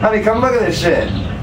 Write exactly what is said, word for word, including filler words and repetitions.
Honey, come look at this shit.